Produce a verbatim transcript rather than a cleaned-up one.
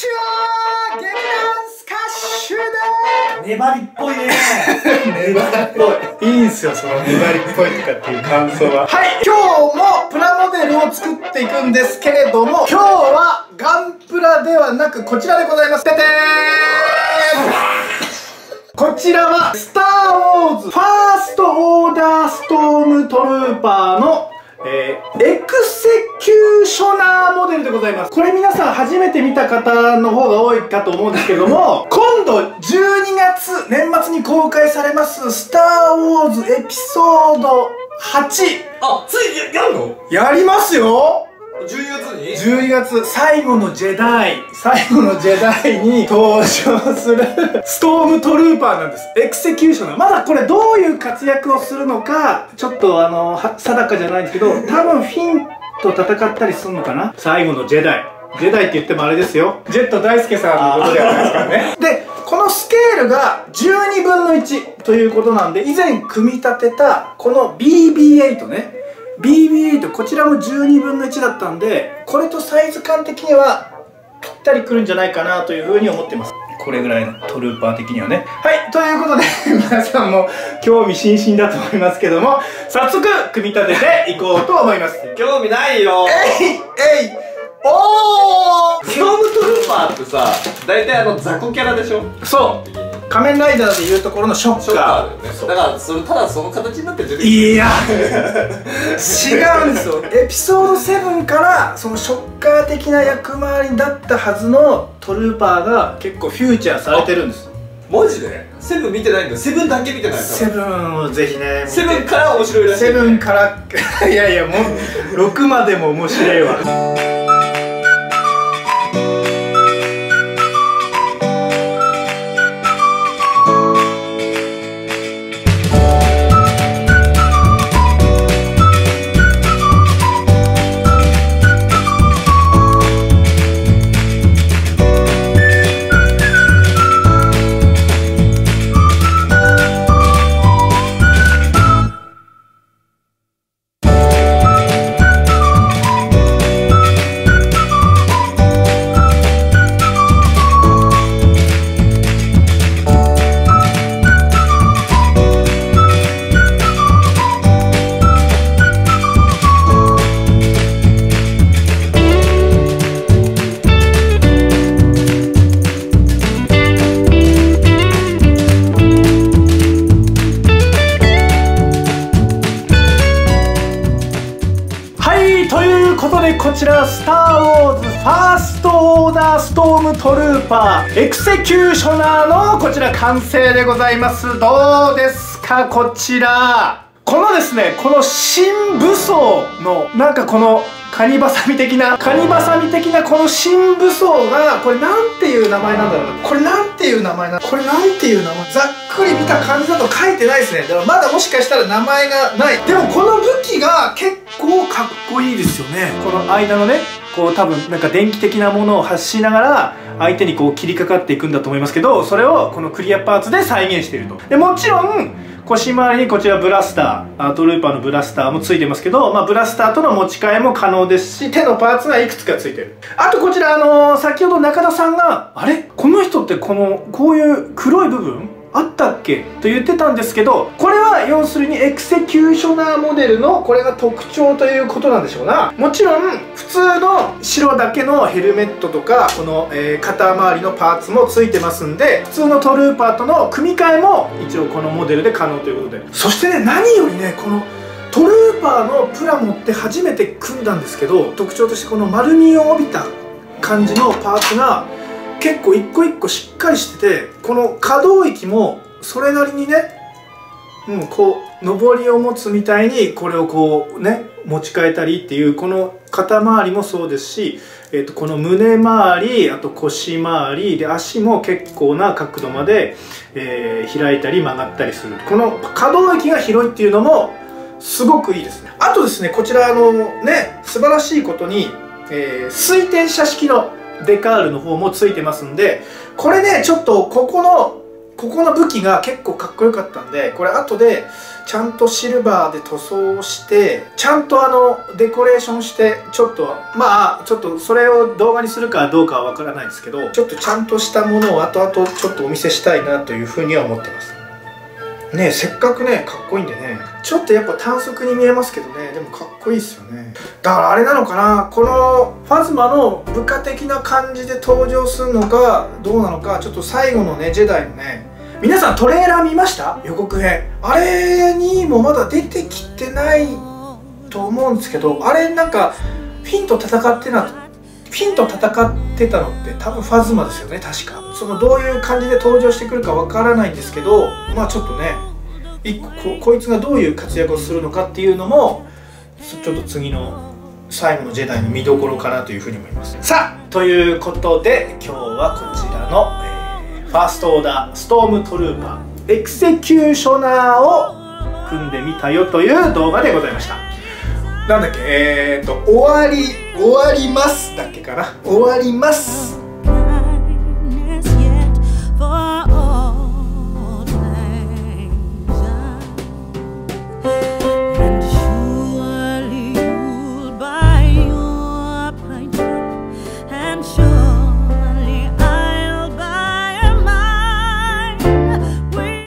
ちは、劇団スカッシュでー粘りっぽいねー粘りっぽいいいんすよ、その粘りっぽいとかっていう感想ははい、今日もプラモデルを作っていくんですけれども、今日はガンプラではなくこちらでございます。ててーこちらはスターウォーズファーストオーダーストームトルーパーのえー、エクセキューショナーモデルでございます。これ皆さん初めて見た方の方が多いかと思うんですけども今度じゅうにがつ年末に公開されますスターウォーズエピソードはち、あ、ついにやるの？やりますよ。じゅうにがつにじゅうにがつ最後のジェダイ最後のジェダイに登場するストームトルーパーなんです。エクセキューショナー、まだこれどういう活躍をするのかちょっとあの定かじゃないんですけど、多分フィンと戦ったりするのかな。最後のジェダイジェダイって言ってもあれですよ、ジェット大輔さんのことではないですからねでこのスケールがじゅうにぶんのいちということなんで、以前組み立てたこの ビービーエイト ね、ビービーエイト こちらもじゅうにぶんのいちだったんで、これとサイズ感的にはぴったりくるんじゃないかなというふうに思ってます。これぐらいのトルーパー的にはね。はい、ということで皆さんも興味津々だと思いますけども、早速組み立てていこうと思います興味ないよー。えいえいおーストームトルーパーってさ、大体あの雑魚キャラでしょ。そう仮面ライダーでいうところのショッカーだよね。だからそれただその形になって出てくる。いや違うんですよエピソードセブンからそのショッカー的な役回りだったはずのトルーパーが結構フューチャーされてるんです。マジでセブン見てないんだよ。セブンだけ見てない。セブンをぜひね。セブンから面白いらしい。セブンからいやいやもうろくまでも面白いわこちらスターウォーズファーストオーダーストームトルーパーエクセキューショナーのこちら完成でございます。どうですかこちら。このですね、この新武装のなんかこのカニバサミ的なカニバサミ的なこの新武装が、これなんていう名前なんだろうな。これなんていう名前なこれなんていう名前ざっくり見た感じだと書いてないですね。だからまだもしかしたら名前がない。でもこの武器が結構こうかっこいいですよね。この間のね、こう多分なんか電気的なものを発しながら相手にこう切りかかっていくんだと思いますけど、それをこのクリアパーツで再現していると。でもちろん腰回りにこちらブラスター、トルーパーのブラスターもついてますけど、まあ、ブラスターとの持ち替えも可能ですし、手のパーツがいくつかついてる。あとこちらあのー、先ほど中田さんがあれこの人ってこのこういう黒い部分あったっけと言ってたんですけど、これは要するにエクセキューショナーモデルのこれが特徴ということなんでしょうな。もちろん普通の白だけのヘルメットとかこの、えー、肩周りのパーツもついてますんで、普通のトルーパーとの組み替えも一応このモデルで可能ということで。そしてね、何よりねこのトルーパーのプラモって初めて組んだんですけど、特徴としてこの丸みを帯びた感じのパーツが結構一個一個しっかりしてて、この可動域もそれなりにね、うん、こう上りを持つみたいにこれをこうね持ち替えたりっていう、この肩周りもそうですし、えー、とこの胸周り、あと腰周りで足も結構な角度まで、えー、開いたり曲がったりする。この可動域が広いっていうのもすごくいいですね。あとですね、こちらのね素晴らしいことに、えー、水転写式のデカールの方もついてますんで、これねちょっとここのここの武器が結構かっこよかったんで、これ後でちゃんとシルバーで塗装してちゃんとあのデコレーションして、ちょっとまあちょっとそれを動画にするかどうかは分からないんですけど、ちょっとちゃんとしたものを後々ちょっとお見せしたいなというふうには思ってますね。せっかくねかっこいいんでね、ちょっとやっぱ短足に見えますけどね、でもかっこいいですよね。だからあれなのかな、このファズマの部下的な感じで登場するのかどうなのか、ちょっと最後のねジェダイのね、皆さんトレーラー見ました？予告編。あれにもまだ出てきてないと思うんですけど、あれなんかフィンと戦ってなフィンと戦ってたのって多分ファズマですよね、確か。そのどういう感じで登場してくるかわからないんですけど、まあちょっとね一個 こ, こいつがどういう活躍をするのかっていうのもちょっと次の最後のジェダイの見どころかなというふうに思います。さあ、ということで今日はこちらのファーストオーダーストームトルーパーエクセキューショナーを組んでみたよという動画でございました。なんだっけ、えーと終わり終わりますだっけかな、終わります